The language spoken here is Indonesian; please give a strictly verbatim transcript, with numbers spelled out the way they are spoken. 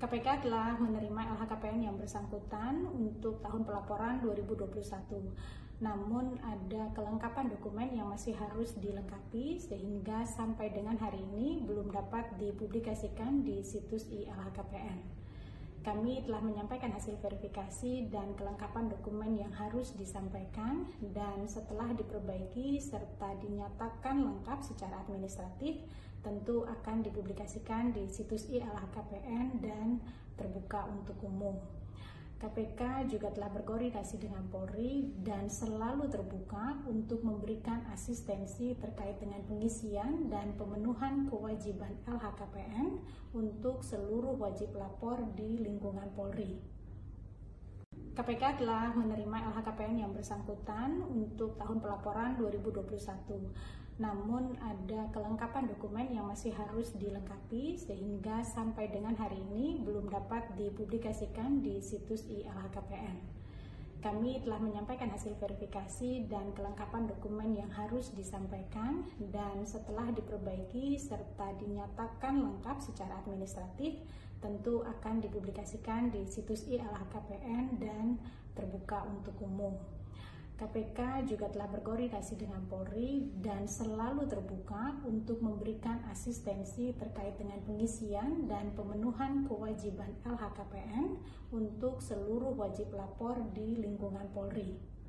K P K telah menerima L H K P N yang bersangkutan untuk tahun pelaporan dua ribu dua puluh satu. Namun ada kelengkapan dokumen yang masih harus dilengkapi sehingga sampai dengan hari ini belum dapat dipublikasikan di situs I L H K P N. Kami telah menyampaikan hasil verifikasi dan kelengkapan dokumen yang harus disampaikan, dan setelah diperbaiki serta dinyatakan lengkap secara administratif, tentu akan dipublikasikan di situs I L H K P N dan terbuka untuk umum. K P K juga telah berkoordinasi dengan Polri dan selalu terbuka untuk memberikan asistensi terkait dengan pengisian dan pemenuhan kewajiban L H K P N untuk seluruh wajib lapor di lingkungan Polri. K P K telah menerima L H K P N yang bersangkutan untuk tahun pelaporan dua ribu dua puluh satu. Namun ada kelengkapan dokumen yang masih harus dilengkapi sehingga sampai dengan hari ini belum dapat dipublikasikan di situs I L H K P N. Kami telah menyampaikan hasil verifikasi dan kelengkapan dokumen yang harus disampaikan, dan setelah diperbaiki serta dinyatakan lengkap secara administratif, tentu akan dipublikasikan di situs I L H K P N dan terbuka untuk umum. K P K juga telah berkoordinasi dengan Polri dan selalu terbuka untuk memberikan asistensi terkait dengan pengisian dan pemenuhan kewajiban L H K P N untuk seluruh wajib lapor di lingkungan Polri.